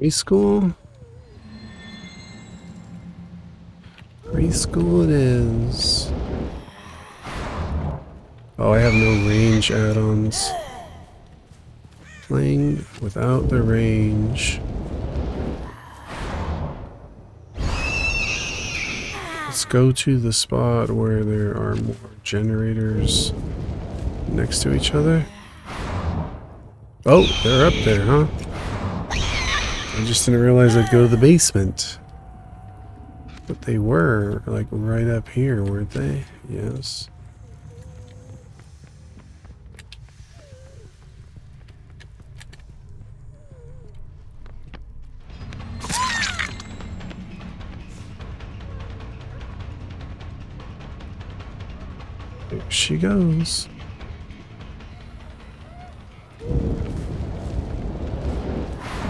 Preschool? Preschool it is. Oh, I have no range add-ons. Playing without the range. Let's go to the spot where there are more generators next to each other. Oh, they're up there, huh? I just didn't realize I'd go to the basement. But they were, like, right up here, weren't they? Yes. There she goes.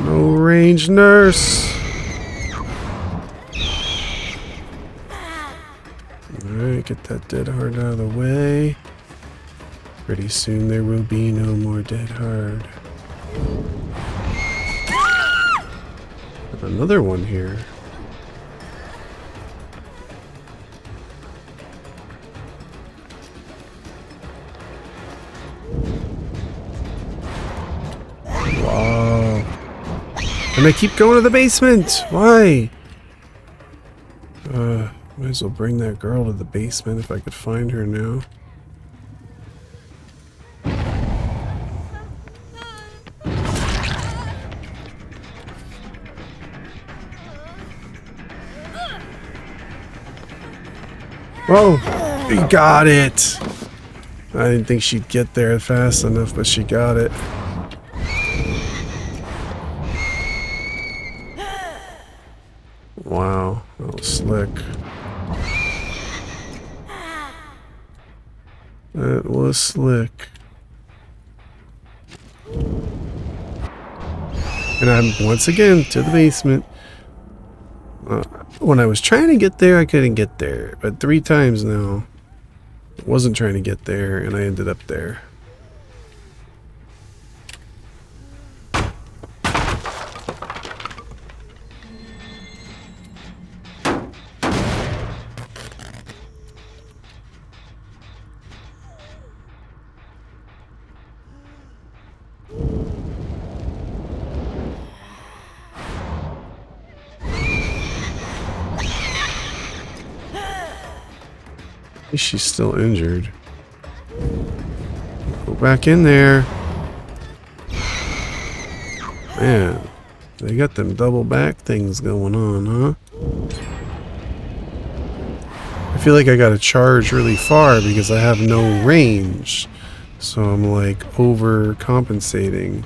No range, nurse. Alright, get that dead heart out of the way. Pretty soon there will be no more dead heart. Another one here. And I keep going to the basement! Why? Might as well bring that girl to the basement if I could find her now. Whoa! We got it! I didn't think she'd get there fast enough, but she got it. Wow, that was slick. That was slick. And I'm once again to the basement. When I was trying to get there, I couldn't get there. But 3 times now, I wasn't trying to get there, and I ended up there. She's still injured. Go back in there. Man, they got them double back things going on, huh? I feel like I gotta charge really far because I have no range. So I'm like overcompensating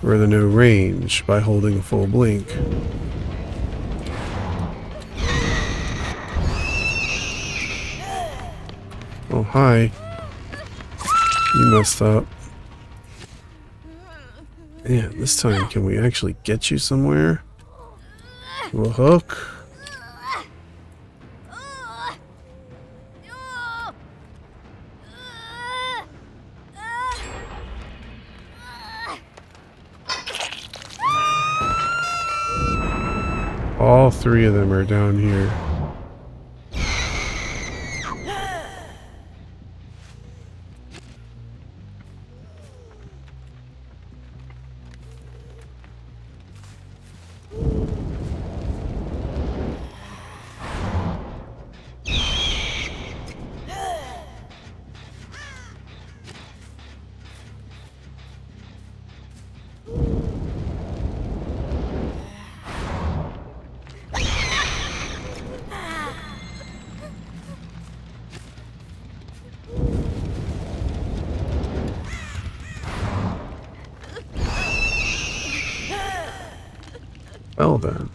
for the no range by holding full blink. Oh, hi. You messed up. Man, this time, can we actually get you somewhere? We'll hook. All 3 of them are down here. Well then.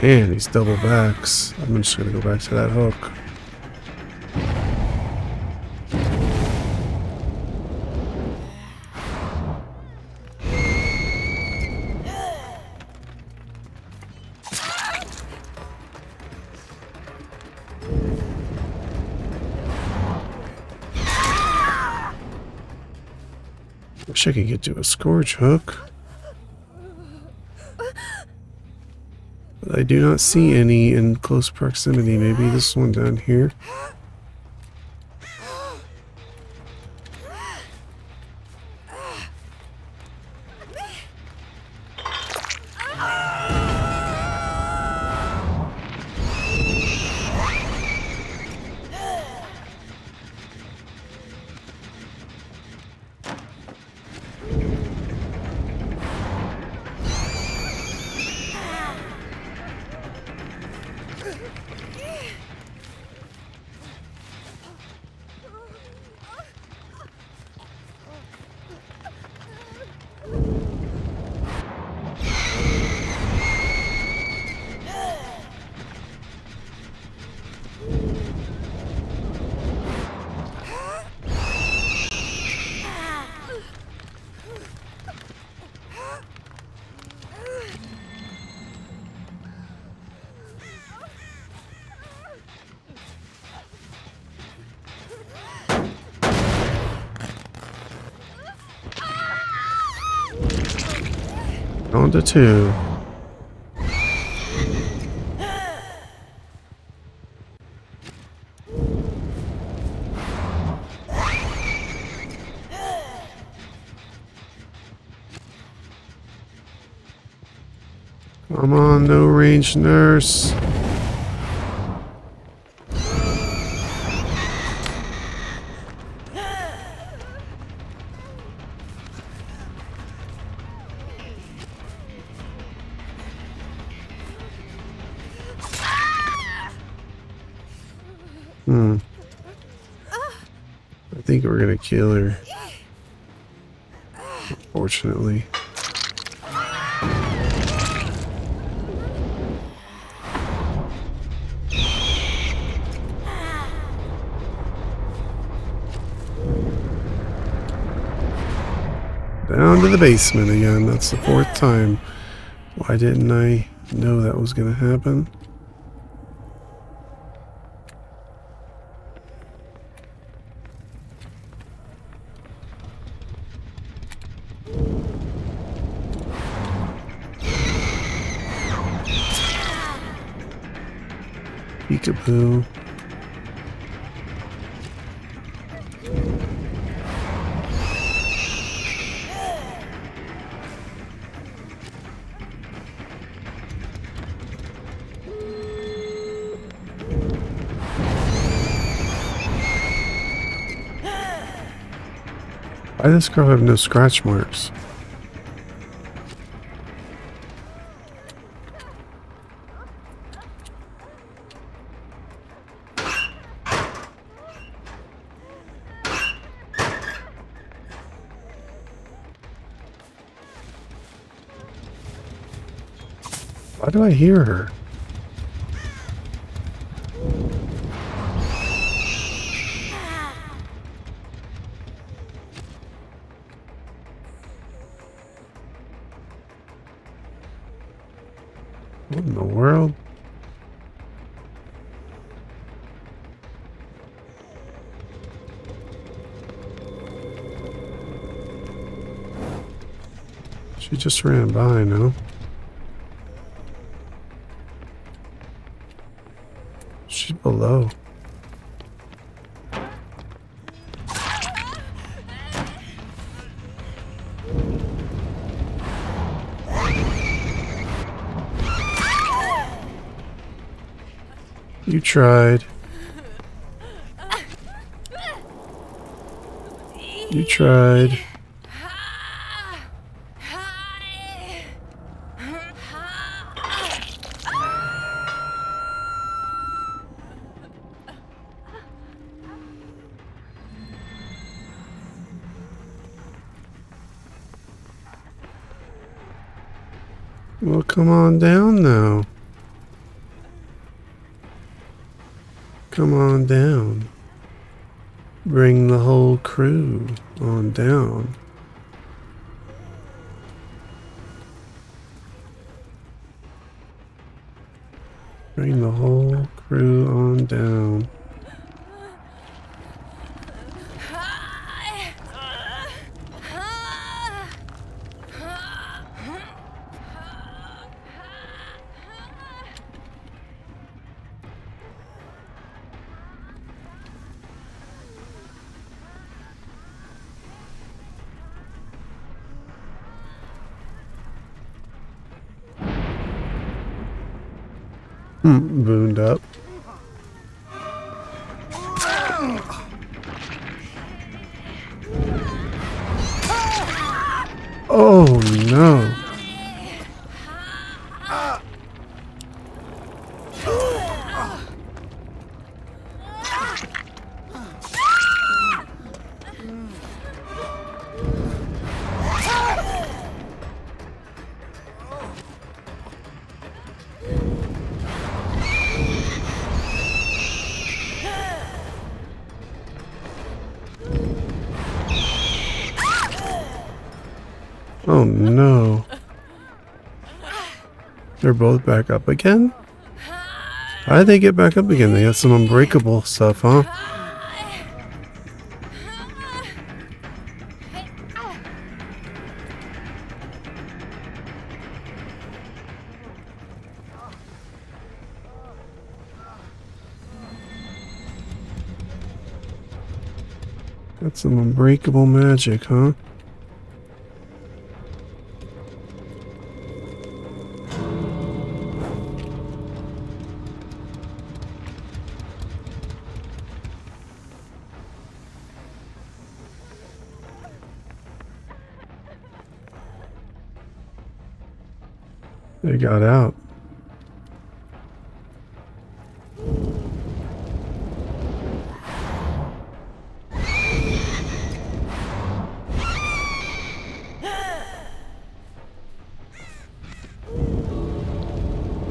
Man, these double backs. I'm just gonna go back to that hook. Wish I could get to a Scourge Hook. But I do not see any in close proximity. Maybe this one down here. On to two. Come on, no range nurse. I think we're gonna kill her, unfortunately. Down to the basement again. That's the fourth time. Why didn't I know that was gonna happen? Peekaboo. Why does this girl have no scratch marks? Why do I hear her? What in the world? She just ran by now. She's below. You tried. You tried. Well, come on down now. Come on down. Bring the whole crew on down. Bring the whole crew on down. Booned up. Oh no. Oh no. They're both back up again? How did they get back up again? They got some unbreakable stuff, huh? Got some unbreakable magic, huh? They got out.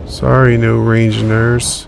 Sorry, no range nurse.